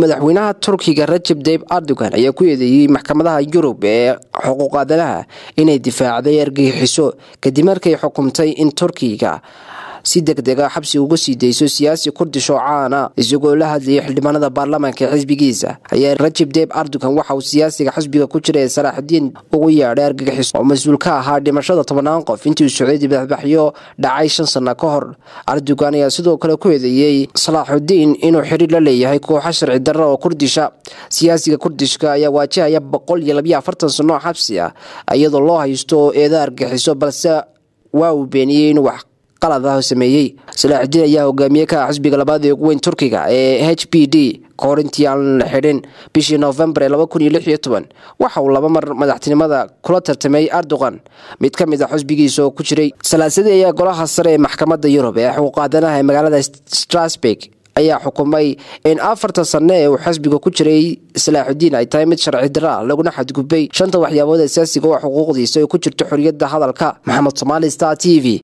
madaxweynaha Turkiga Recep Tayyip Erdogan ayaa ku yeedhayay maxkamadaha Yurub ee xuquuq aadanaha inay difaacday argagixiso kadib markay xukumtay in Turkiga si degdeg ah xabsi uga sii dayso siyaasi Kurdi shoocaana isagoo la hadlay xildhibaanada baarlamaanka xisbigiisa ayaa Recep Tayyip Erdogan waxa uu siyaasiga xisbiga ku jiray Salahuddin ugu yeedhay argagixiso oo mas'uul ka ahaa dhimashada 10 qof intii Sacuudi badbaxyo dhacay 5 sano ka hor Erdogan ayaa sidoo kale ku yeedhayay Salahuddin inuu xiriir la leeyahay kooxaha sharci darro oo Kurdisha siyaasiga Kurdishka ayaa wajahaya 142 sano xabsi ah iyadoo loo haysto eedar argagixiso balse waa u beeniyeen wax قال ذا سميي سلاحدين ياهو جاميكا حزبي قلبادي وين تركيا HPD كورنتيان حرين بشي نوفمبر 2016 وحول بمر مدحتني ماذا كل ترتمي أردوغان متكمل ذا حزبي سو كشري سلاسدين يا قراها السري محكمة يوروبية وقادناها مقالة ستراسبيك أي حكومي إن أفرت صناعي وحزب كوتشري سلاح الدين أي تايمت شرع درا لو نحد قبي شنطة وحياة وده أساسي جوا حقوق دي سوي كوتشر تحرية هذا الكا محمد صمالي ستار تي في.